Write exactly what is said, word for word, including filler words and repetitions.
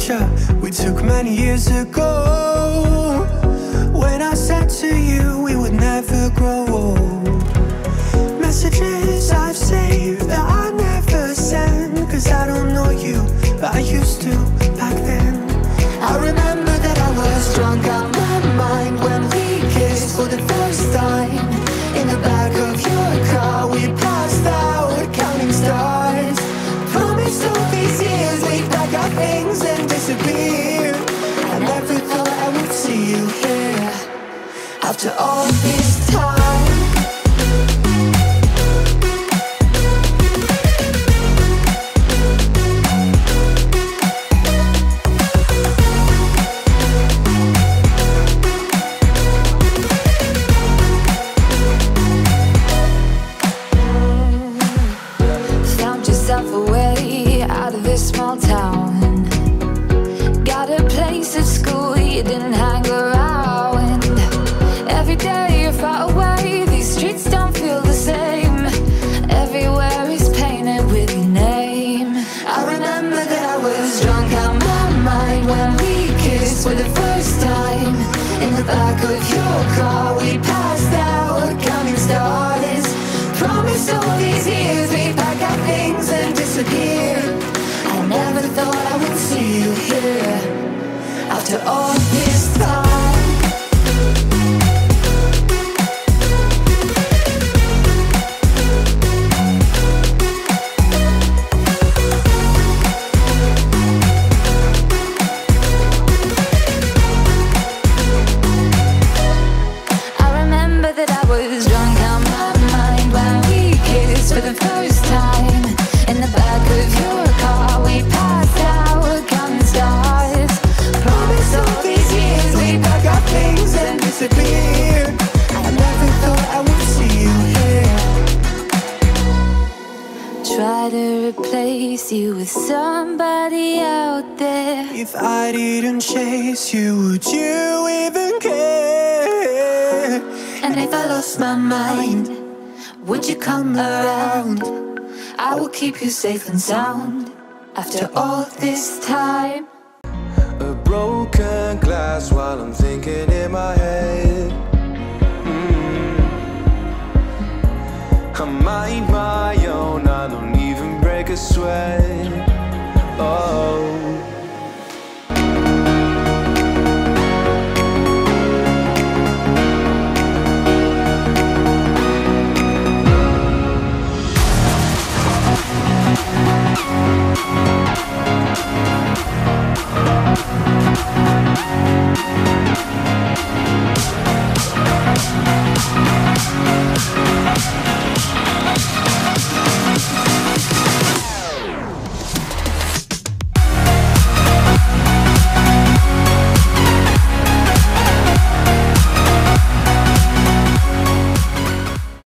picture we took many years ago, when I said to you we would never grow old. Messages I've saved that I never send, cause I don't know you, but I used to back then. I remember that I was drunk out my mind when we kissed for the first time. In the back of your car we passed out counting stars. Promised all these years we'd pack our things and disappear. I never thought I would see you here after all this time. Keep you safe and sound after all this time. A broken glass while I'm thinking in my head. Mm. I mind my own, I don't even break a sweat.